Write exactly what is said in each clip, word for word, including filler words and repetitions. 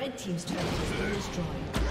Red team's turret has been destroyed.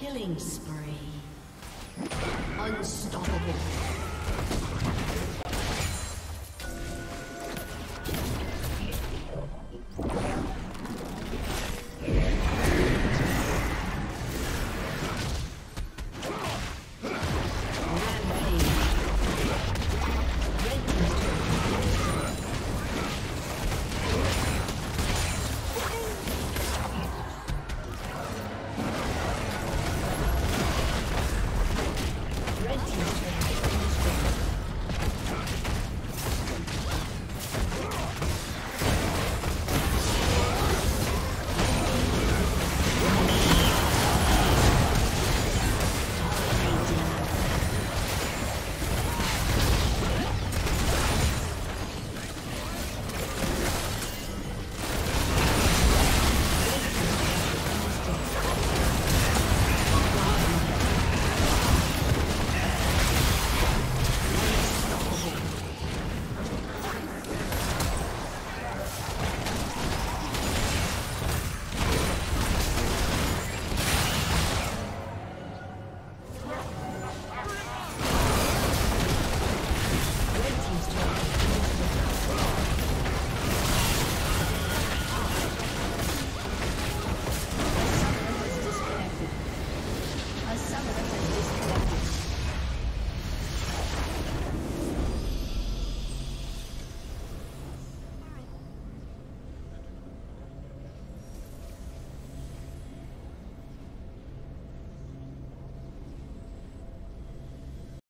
Killing spree. Unstoppable.